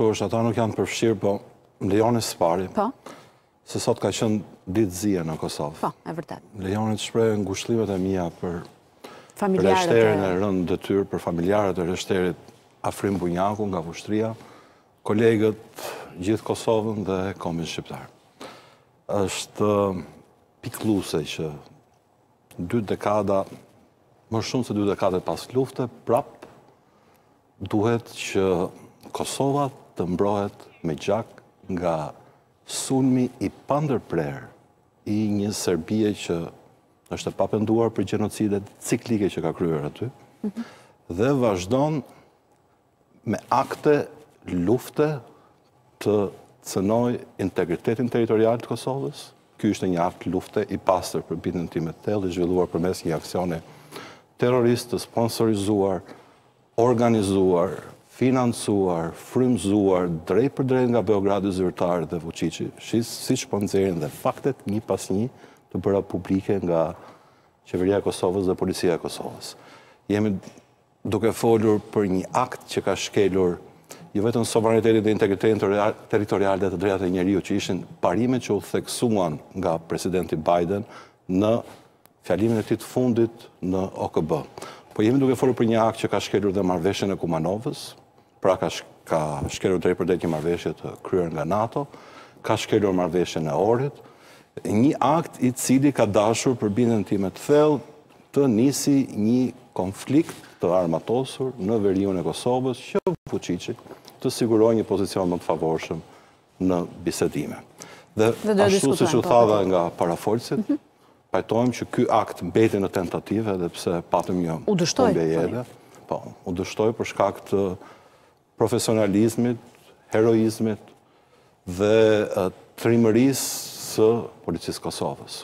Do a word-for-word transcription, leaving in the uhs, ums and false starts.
ushtorësh, ata nuk janë përfshirë, po Leonis Shprejë. Po. Se sot ka qenë ditëzie në Kosovë. Po, e vërtet. Leonis Shprejë ngushëllimet e mia për rreshterën e rënë detyrë për familjarët e rreshterët Afrim Bunjaku nga Vushtria, kolegët gjithë Kosovën dhe kombin shqiptar. Është pikëlluese që dy dekada, më shumë se dy dekada pas lufte, prap duhet që Kosova të mbrohet me gjak nga sulmi i pandërprer i një Serbie që është e papenduar për gjenocidet ciklike që ka kryer aty, mm-hmm. dhe vazhdon me akte lufte të cënoj integritetin territorial të Kosovës. Ky ishte një akt lufte i pastër për bindjen time të thellë, i zhvilluar përmes një aksioni terrorist të sponsorizuar, organizuar, financuar, frymzuar drejt për drejt nga Beogradi zyrtar dhe Vučić, siç po nxjerrin dhe faktet një pas një të bëra publike nga qeveria e Kosovës dhe policia e Kosovës. Jemi duke folur për një akt që ka shkelur jo vetëm sovranitetin dhe integritetin territorial dhe të drejtat e njeriu, që ishin parimet që u theksuan nga presidenti Biden në fjalimin e tij të fundit në O K B. Po jemi duke folur për një akt që ka shkelur dhe marrëveshjen e Kumanovës, pra ka shkelur drejt për drejt një marrëveshje të kryer nga NATO, ka shkelur marrëveshjen e Ohrit, një akt i cili ka dashur për bindjen time të thellë të nisi një konflikt të armatosur në veriun e Kosovës që Vučić të siguroj një pozicion më të favorshëm në bisedime. Dhe, dhe ashtu siç u thava nga parafolësit, mm-hmm. pajtojmë që ky akt mbeti në tentative edhe pse patëm një mbejedhje. Po, u dështoi për shkak të profesionalizmit, heroizmit dhe trimërisë së policisë Kosovës.